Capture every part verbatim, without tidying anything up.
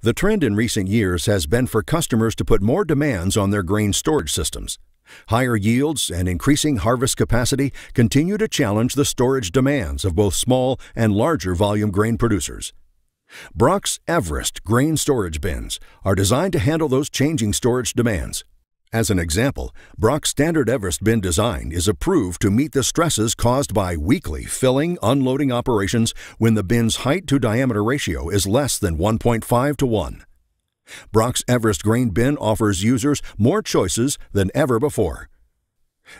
The trend in recent years has been for customers to put more demands on their grain storage systems. Higher yields and increasing harvest capacity continue to challenge the storage demands of both small and larger volume grain producers. Brock's Everest grain storage bins are designed to handle those changing storage demands. As an example, Brock's standard Everest bin design is approved to meet the stresses caused by weekly filling, unloading operations when the bin's height to diameter ratio is less than one point five to one. Brock's Everest grain bin offers users more choices than ever before.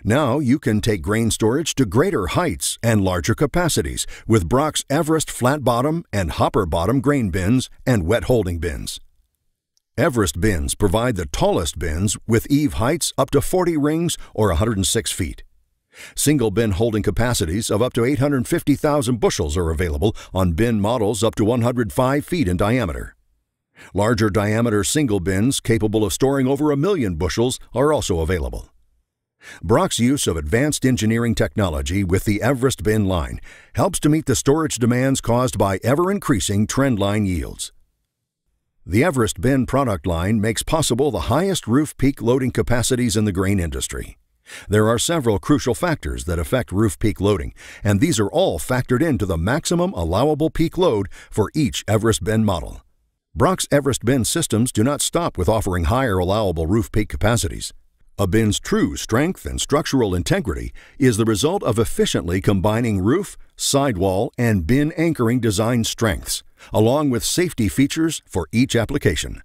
Now you can take grain storage to greater heights and larger capacities with Brock's Everest flat bottom and hopper bottom grain bins and wet holding bins. Everest bins provide the tallest bins with eave heights up to forty rings or one hundred six feet. Single bin holding capacities of up to eight hundred fifty thousand bushels are available on bin models up to one hundred five feet in diameter. Larger diameter single bins capable of storing over a million bushels are also available. Brock's use of advanced engineering technology with the Everest bin line helps to meet the storage demands caused by ever-increasing trendline yields. The Everest bin product line makes possible the highest roof peak loading capacities in the grain industry. There are several crucial factors that affect roof peak loading, and these are all factored into the maximum allowable peak load for each Everest bin model. Brock's Everest bin systems do not stop with offering higher allowable roof peak capacities. A bin's true strength and structural integrity is the result of efficiently combining roof, sidewall, and bin anchoring design strengths, along with safety features for each application.